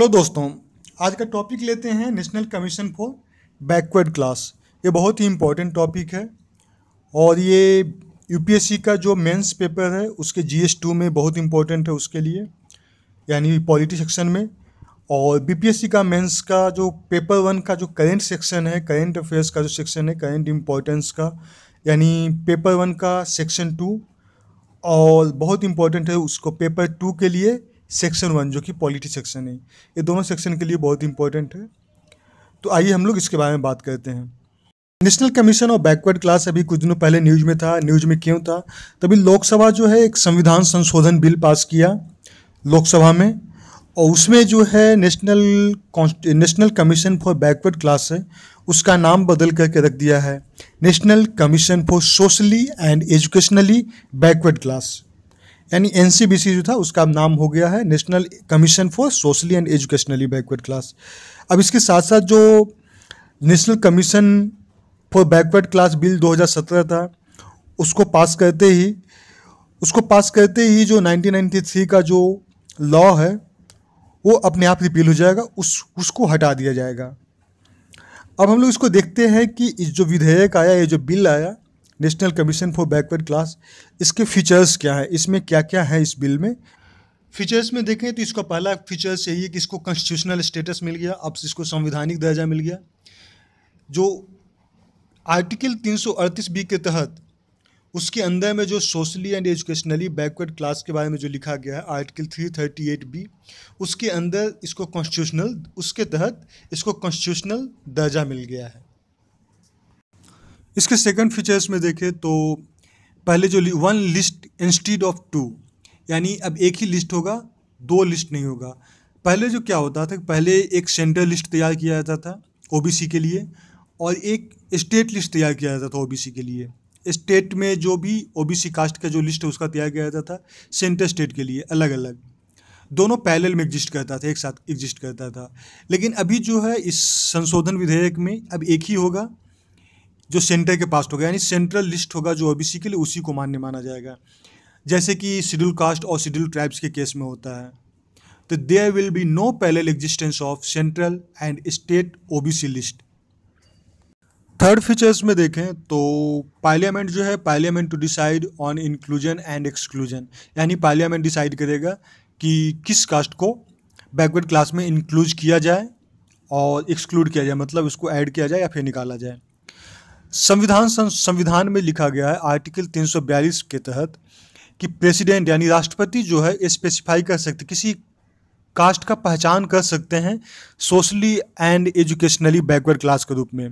Hello दोस्तों, आज का टॉपिक लेते हैं national commission for backward class. ये बहुत ही इम्पोर्टेंट टॉपिक है और ये यूपीएससी का जो मेंस पेपर है उसके GS2 में बहुत इम्पोर्टेंट है उसके लिए, यानी पॉलिटी सेक्शन में। और बीपीएससी का मेंस का जो पेपर 1 का जो करेंट सेक्शन है, करेंट अफेयर्स का जो सेक्शन है करेंट इम्पोर्टेंस का, यानी पेपर 1 का सेक्शन 2 और बहुत इम्पोर्टेंट है उसको पेपर 2 के लिए सेक्शन 1 जो कि पॉलिटी सेक्शन है। ये दोनों सेक्शन के लिए बहुत इम्पोर्टेंट है। तो आइए हम लोग इसके बारे में बात करते हैं। नेशनल कमीशन और बैकवर्ड क्लास अभी कुछ दिनों पहले न्यूज़ में था। न्यूज़ में क्यों था? तभी लोकसभा जो है एक संविधान संशोधन बिल पास किया लोकसभा में, और उसमें जो है national commission for backward class है उसका नाम बदल करके रख दिया है national commission for socially and educationally backward class, यानी NCBC जो था उसका नाम हो गया है national commission for socially and educationally backward class. अब इसके साथ साथ जो national commission for backward class bill 2017 था उसको पास करते ही जो 1993 का जो लॉ है वो अपने आप रिपील हो जाएगा, उसको हटा दिया जाएगा। अब हम लोग इसको देखते हैं कि इस जो विधेयक आया, ये जो बिल आया national commission for backward class, इसके फीचर्स क्या है, इसमें क्या क्या है इस बिल में। फीचर्स में देखें तो इसका पहला फीचर्स यही है कि इसको कॉन्स्टिट्यूशनल स्टेटस मिल गया, अब इसको संवैधानिक दर्जा मिल गया। जो आर्टिकल 338B के तहत उसके अंदर में जो socially and educationally backward class के बारे में जो लिखा गया है आर्टिकल 338B, उसके अंदर इसको कॉन्स्टिट्यूशनल, उसके तहत इसको कॉन्स्टिट्यूशनल दर्जा मिल गया है। इसके सेकंड फीचर्स में देखें तो पहले जो 1 लिस्ट इंस्टीड ऑफ 2, यानी अब एक ही लिस्ट होगा, 2 लिस्ट नहीं होगा। पहले जो क्या होता था, पहले एक सेंट्रल लिस्ट तैयार किया जाता था OBC के लिए और एक स्टेट लिस्ट तैयार किया जाता था OBC के लिए। स्टेट में जो भी OBC कास्ट का जो लिस्ट है उसका तैयार किया जाता था सेंटर स्टेट के लिए अलग अलग, दोनों पैरेलल में एग्जिस्ट करता था, एक साथ एग्जिस्ट करता था। लेकिन अभी जो है इस संशोधन विधेयक में अब एक ही होगा जो सेंटर के पास होगा, यानी सेंट्रल लिस्ट होगा जो OBC के लिए, उसी को मान्य माना जाएगा, जैसे कि शेड्यूल कास्ट और शेड्यूल ट्राइब्स के केस में होता है। तो there will be no parallel existence of central and state OBC list. Third features में देखें तो पार्लियामेंट जो है, parliament to decide on inclusion and exclusion, यानी पार्लियामेंट डिसाइड करेगा कि किस कास्ट को बैकवर्ड क्लास में इंक्लूज किया जाए और एक्सक्लूड किया जाए, मतलब उसको ऐड किया जाए या फिर निकाला जाए। संविधान में लिखा गया है आर्टिकल 342 के तहत कि प्रेसिडेंट यानी राष्ट्रपति जो है स्पेसिफाई कर सकते, किसी कास्ट का पहचान कर सकते हैं socially and educationally backward class के रूप में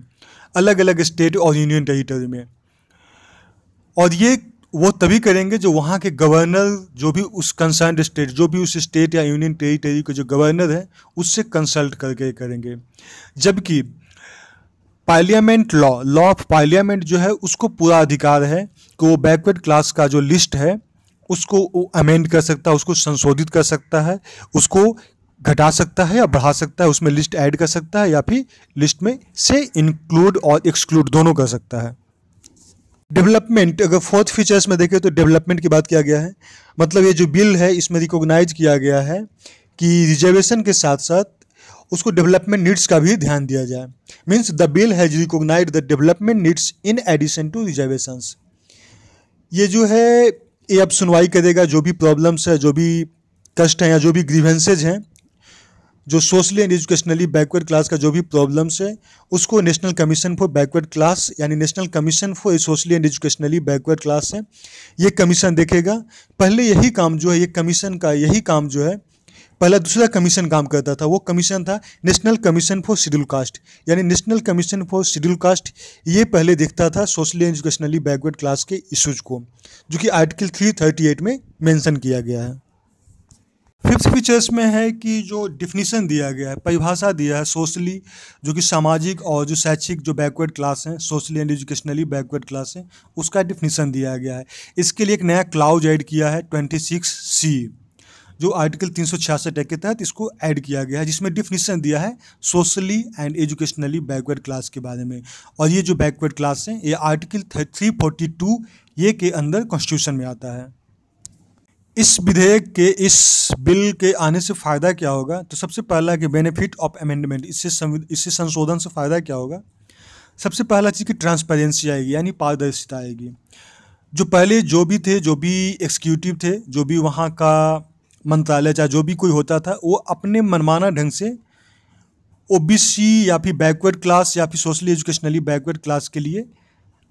अलग अलग स्टेट और यूनियन टेरिटरी में, और ये वो तभी करेंगे जो वहाँ के गवर्नर, जो भी उस कंसर्न्ड स्टेट, जो भी उस स्टेट या यूनियन टेरिटरी के जो गवर्नर है उससे कंसल्ट करके करेंगे। जबकि पार्लियामेंट लॉ ऑफ पार्लियामेंट जो है उसको पूरा अधिकार है कि वो बैकवर्ड क्लास का जो लिस्ट है उसको अमेंड कर सकता है, उसको संशोधित कर सकता है, उसको घटा सकता है या बढ़ा सकता है, उसमें लिस्ट ऐड कर सकता है या फिर लिस्ट में से इंक्लूड और एक्सक्लूड दोनों कर सकता है। डेवलपमेंट, अगर फोर्थ फीचर्स में देखें तो डेवलपमेंट की बात किया गया है, मतलब ये जो बिल है इसमें रिकॉग्नाइज किया गया है कि रिजर्वेशन के साथ साथ उसको डेवलपमेंट नीड्स का भी ध्यान दिया जाए। Means the bill has recognise the development needs in addition to reservations. ये जो है ये अब सुनवाई करेगा जो भी प्रॉब्लम्स है, जो भी कष्ट हैं या जो भी ग्रीवेंसेज हैं, जो socially and educationally backward class का जो भी प्रॉब्लम्स है उसको national commission for backward class, यानी national commission for socially and educationally backward class है, ये कमीशन देखेगा। पहले यही काम जो है, ये कमीशन का यही काम जो है, पहला दूसरा कमीशन काम करता था, वो कमीशन था national commission for schedule caste, यानी national commission for schedule caste ये पहले देखता था सोशली एजुकेशनली बैकवर्ड क्लास के इश्यूज को, जो कि आर्टिकल 338 में मेंशन किया गया है। फिफ्थ फीचर्स में है कि जो डिफिनीशन दिया गया है, परिभाषा दिया है सोशली, जो कि सामाजिक और जो शैक्षिक जो बैकवर्ड क्लास हैं, socially and educationally backward class है, उसका डिफिनीशन दिया गया है। इसके लिए एक नया क्लॉज ऐड किया है 26C जो आर्टिकल 366 के तहत इसको ऐड किया गया है, जिसमें डिफिनीशन दिया है socially and educationally backward class के बारे में। और ये जो बैकवर्ड क्लास हैं ये आर्टिकल 342 ये के अंदर कॉन्स्टिट्यूशन में आता है। इस विधेयक के इस बिल के आने से फ़ायदा क्या होगा? तो सबसे पहला कि बेनिफिट ऑफ अमेंडमेंट, इससे संशोधन से फ़ायदा क्या होगा? सबसे पहला चीज़ कि ट्रांसपेरेंसी आएगी, यानी पारदर्शिता आएगी। जो पहले जो भी एग्जीक्यूटिव थे, जो भी वहाँ का मंत्रालय चाहे जो भी कोई होता था, वो अपने मनमाना ढंग से ओबीसी या फिर बैकवर्ड क्लास या फिर सोशली एजुकेशनली बैकवर्ड क्लास के लिए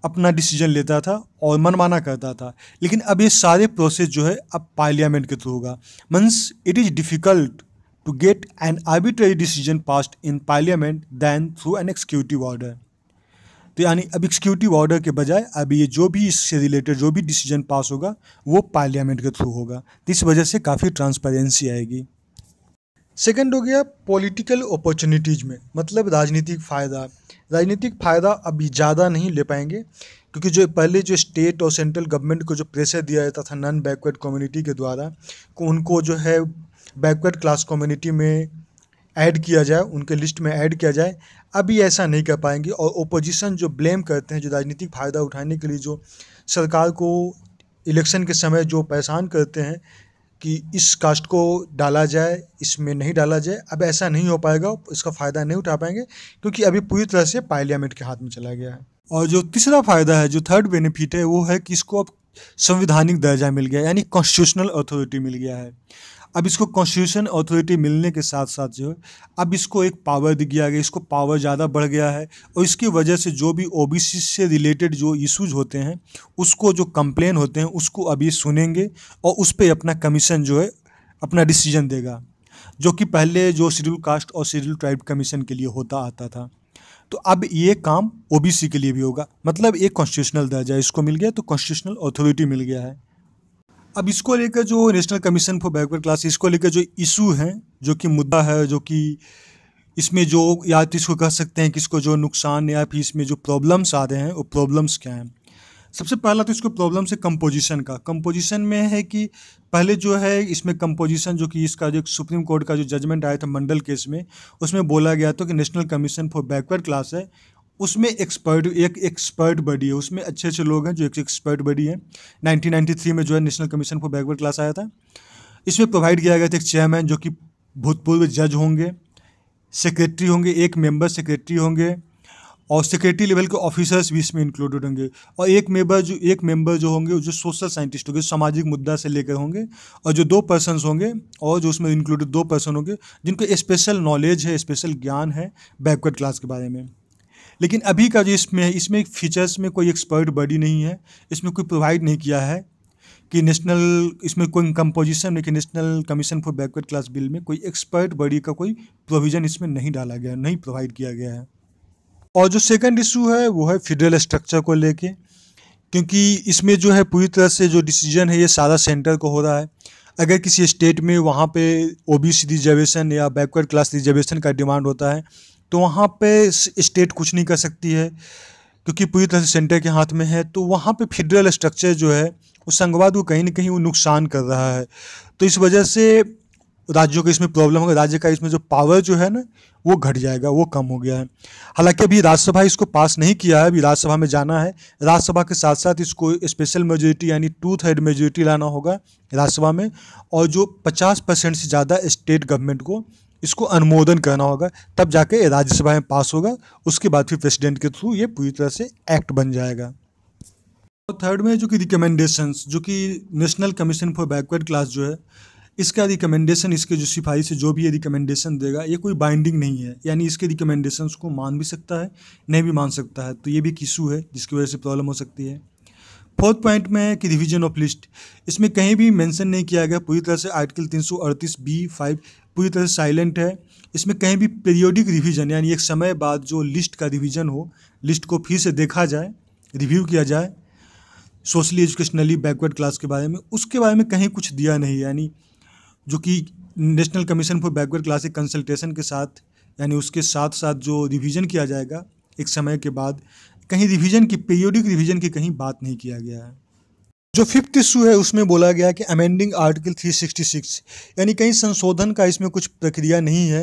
अपना डिसीजन लेता था और मनमाना करता था। लेकिन अब ये सारे प्रोसेस जो है अब पार्लियामेंट के थ्रू होगा। Means it is difficult to get an arbitrary decision passed in parliament than through an executive order. तो यानी अब एक्सक्यूटिव ऑर्डर के बजाय अब ये जो भी इससे रिलेटेड जो भी डिसीजन पास होगा वो पार्लियामेंट के थ्रू होगा। इस वजह से काफ़ी ट्रांसपेरेंसी आएगी। सेकेंड हो गया पॉलिटिकल अपॉर्चुनिटीज़ में, मतलब राजनीतिक फ़ायदा। राजनीतिक फ़ायदा अभी ज़्यादा नहीं ले पाएंगे, क्योंकि जो पहले जो स्टेट और सेंट्रल गवर्नमेंट को जो प्रेशर दिया जाता था नॉन बैकवर्ड कम्युनिटी के द्वारा, उनको जो है बैकवर्ड क्लास कम्युनिटी में ऐड किया जाए, उनके लिस्ट में ऐड किया जाए, अभी ऐसा नहीं कर पाएंगे। और ओपोजिशन जो ब्लेम करते हैं, जो राजनीतिक फ़ायदा उठाने के लिए जो सरकार को इलेक्शन के समय जो परेशान करते हैं कि इस कास्ट को डाला जाए, इसमें नहीं डाला जाए, अब ऐसा नहीं हो पाएगा, इसका फ़ायदा नहीं उठा पाएंगे, क्योंकि अभी पूरी तरह से पार्लियामेंट के हाथ में चला गया है। और जो तीसरा फ़ायदा है, जो थर्ड बेनिफिट है, वो है कि इसको अब संवैधानिक दर्जा मिल गया, यानी कॉन्स्टिट्यूशनल अथॉरिटी मिल गया है। अब इसको कॉन्स्टिट्यूशन अथॉरिटी मिलने के साथ साथ जो है अब इसको एक पावर दी गया है, इसको पावर ज़्यादा बढ़ गया है। और इसकी वजह से जो भी ओबीसी से रिलेटेड जो इश्यूज होते हैं, उसको जो कंप्लेन होते हैं उसको अभी सुनेंगे और उस पर अपना कमीशन जो है अपना डिसीजन देगा, जो कि पहले जो शेड्यूल कास्ट और शेड्यूल ट्राइब कमीशन के लिए होता आता था। तो अब ये काम ओबीसी के लिए भी होगा, मतलब एक कॉन्स्टिट्यूशनल दर्जा इसको मिल गया, तो कॉन्स्टिट्यूशनल अथॉरिटी मिल गया है। अब इसको लेकर जो national commission for backward class, इसको लेकर जो इशू हैं, जो कि मुद्दा है, जो कि इसमें जो या तो इसको कह सकते हैं कि इसको जो नुकसान या फिर इसमें जो प्रॉब्लम्स आ रहे हैं, वो प्रॉब्लम्स क्या हैं? सबसे पहला तो इसको प्रॉब्लम्स है कंपोजिशन का। कंपोजिशन में है कि पहले जो है इसमें कंपोजिशन, जो कि इसका जो सुप्रीम कोर्ट का जो जजमेंट आया था मंडल केस में, उसमें बोला गया था कि national commission for backward class है, उसमें एक एक्सपर्ट बॉडी है, उसमें अच्छे अच्छे लोग हैं जो एक एक्सपर्ट बॉडी है। 1993 में जो है national commission for backward class आया था। इसमें प्रोवाइड किया गया था एक चेयरमैन जो कि भूतपूर्व जज होंगे, सेक्रेटरी होंगे, एक मेंबर सेक्रेटरी होंगे और सेक्रेटरी लेवल के ऑफिसर्स भी इसमें इंक्लूडेड होंगे, और एक मेंबर जो होंगे जो सोशल साइंटिस्ट होंगे, सामाजिक मुद्दा से लेकर होंगे, और जो दो पर्सनस होंगे और जो उसमें इंक्लूडेड दो पर्सन होंगे जिनको स्पेशल नॉलेज है, स्पेशल ज्ञान है बैकवर्ड क्लास के बारे में। लेकिन अभी का जो इसमें है, इसमें फीचर्स में कोई एक्सपर्ट बॉडी नहीं है, इसमें कोई प्रोवाइड नहीं किया है कि नेशनल इसमें कोई कंपोजिशन में कि national commission for backward class bill में कोई एक्सपर्ट बॉडी का कोई प्रोविज़न इसमें नहीं डाला गया, नहीं प्रोवाइड किया गया है। और जो सेकंड इशू है वो है फेडरल स्ट्रक्चर को लेके, क्योंकि इसमें जो है पूरी तरह से जो डिसीजन है ये सारा सेंटर को हो रहा है। अगर किसी स्टेट में वहाँ पे ओबीसी रिजर्वेशन या बैकवर्ड क्लास रिजर्वेशन का डिमांड होता है तो वहाँ पे स्टेट कुछ नहीं कर सकती है, क्योंकि पूरी तरह से सेंटर के हाथ में है। तो वहाँ पे फेडरल स्ट्रक्चर जो है उस संघवाद को कहीं ना कहीं वो नुकसान कर रहा है। तो इस वजह से राज्यों का इसमें प्रॉब्लम होगा, राज्य का इसमें जो पावर जो है ना वो घट जाएगा, वो कम हो गया है। हालांकि अभी राज्यसभा इसको पास नहीं किया है, अभी राज्यसभा में जाना है। राज्यसभा के साथ साथ इसको स्पेशल मेजोरिटी यानी 2/3 मेजोरिटी लाना होगा राज्यसभा में, और जो 50% से ज़्यादा स्टेट गवर्नमेंट को इसको अनुमोदन करना होगा, तब जाके राज्यसभा में पास होगा। उसके बाद फिर प्रेसिडेंट के थ्रू ये पूरी तरह से एक्ट बन जाएगा। और थर्ड में जो कि रिकमेंडेशंस, जो कि national commission for backward class जो है इसका रिकमेंडेशन, इसके जो सिफारिश है, जो भी ये रिकमेंडेशन देगा ये कोई बाइंडिंग नहीं है, यानी इसके रिकमेंडेशंस को मान भी सकता है, नहीं भी मान सकता है। तो ये भी एक इशू है जिसकी वजह से प्रॉब्लम हो सकती है। फोर्थ पॉइंट में है कि रिवीजन ऑफ लिस्ट, इसमें कहीं भी मेंशन नहीं किया गया, पूरी तरह से आर्टिकल 338B(5) पूरी तरह से साइलेंट है। इसमें कहीं भी पीरियोडिक रिवीजन यानी एक समय बाद जो लिस्ट का रिवीजन हो, लिस्ट को फिर से देखा जाए, रिव्यू किया जाए सोशली एजुकेशनली बैकवर्ड क्लास के बारे में, उसके बारे में कहीं कुछ दिया नहीं। यानी जो कि national commission for backward class के कंसल्टेशन के साथ, यानी उसके साथ साथ जो रिवीजन किया जाएगा एक समय के बाद, कहीं रिवीजन की पीरियोडिक रिवीजन की कहीं बात नहीं किया गया है। जो फिफ्थ इशू है उसमें बोला गया कि अमेंडिंग आर्टिकल 366, यानी कहीं संशोधन का इसमें कुछ प्रक्रिया नहीं है।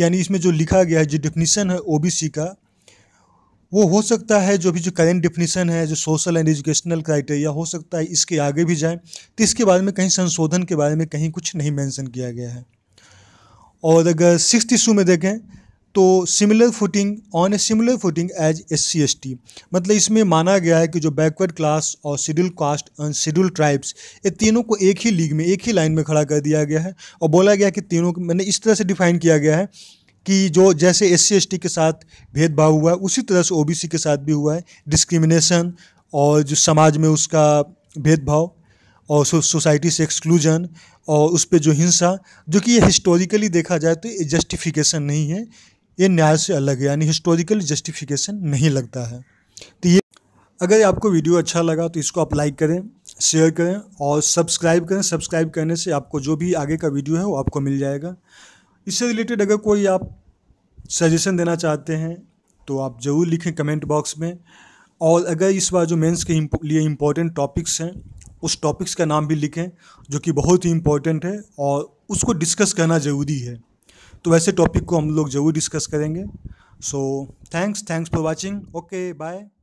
यानी इसमें जो लिखा गया है, जो डिफिनीशन है ओबीसी का, वो हो सकता है जो भी जो करेंट डिफिनीसन है, जो सोशल एंड एजुकेशनल क्राइटेरिया, हो सकता है इसके आगे भी जाए। तो इसके बारे में कहीं संशोधन के बारे में कहीं कुछ नहीं मेंशन किया गया है। और अगर 6th इशू में देखें तो similar footing, on a similar footing as SC ST, मतलब इसमें माना गया है कि जो बैकवर्ड क्लास और schedule caste and schedule tribes, ये तीनों को एक ही लीग में, एक ही लाइन में खड़ा कर दिया गया है। और बोला गया कि तीनों को मैंने इस तरह से डिफाइन किया गया है कि जो जैसे SC ST के साथ भेदभाव हुआ है, उसी तरह से OBC के साथ भी हुआ है डिस्क्रिमिनेशन, और जो समाज में उसका भेदभाव और सोसाइटी से एक्सक्लूजन और उस पर जो हिंसा, जो कि ये हिस्टोरिकली देखा जाए तो ये जस्टिफिकेशन नहीं है, ये न्याय से अलग है, यानी हिस्टोरिकल जस्टिफिकेशन नहीं लगता है। तो ये अगर आपको वीडियो अच्छा लगा तो इसको आप लाइक करें, शेयर करें और सब्सक्राइब करें। सब्सक्राइब करने से आपको जो भी आगे का वीडियो है वो आपको मिल जाएगा। इससे रिलेटेड अगर कोई आप सजेशन देना चाहते हैं तो आप ज़रूर लिखें कमेंट बॉक्स में। और अगर इस बार जो मेंस के लिए इम्पोर्टेंट टॉपिक्स हैं, उस टॉपिक्स का नाम भी लिखें जो कि बहुत ही इम्पोर्टेंट है और उसको डिस्कस करना ज़रूरी है। तो वैसे टॉपिक को हम लोग ज़रूर डिस्कस करेंगे। So thanks for watching. Okay, bye.